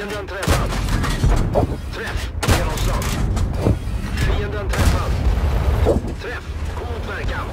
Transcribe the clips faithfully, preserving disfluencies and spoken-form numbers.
Fienden träffad. Träff. Genomslag. Fienden träffad. Träff. God verkan.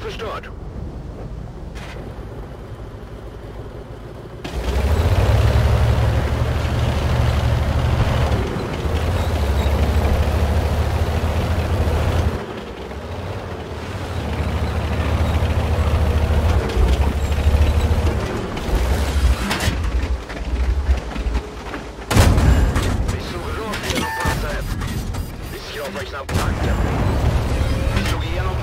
Förstörd. Vi slog rakt igenom pansaret. Vi skrapade knappt tanken. Vi slog igenom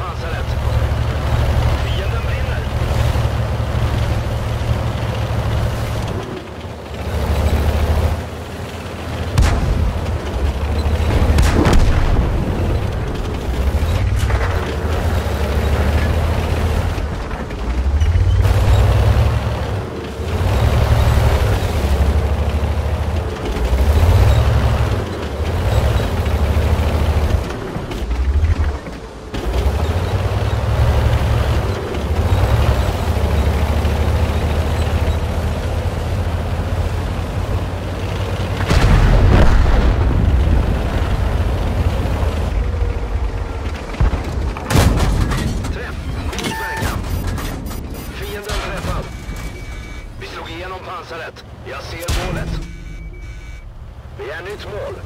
pansaret. Jag ser målet. Vi är nytt mål.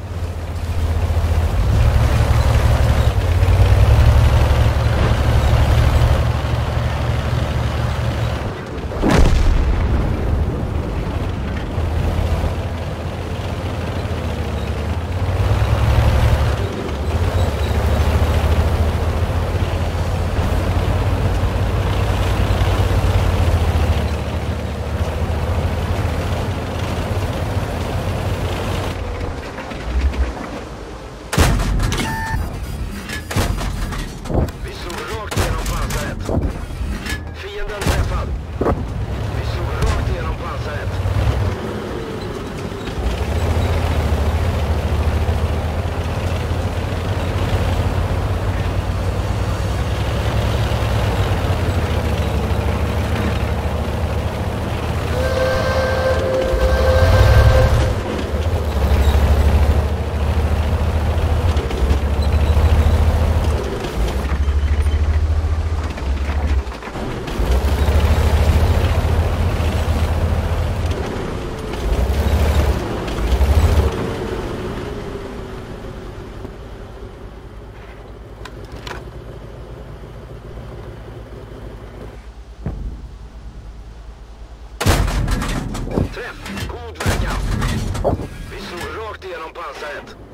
rakt igenom pansaret. Genom pansaret.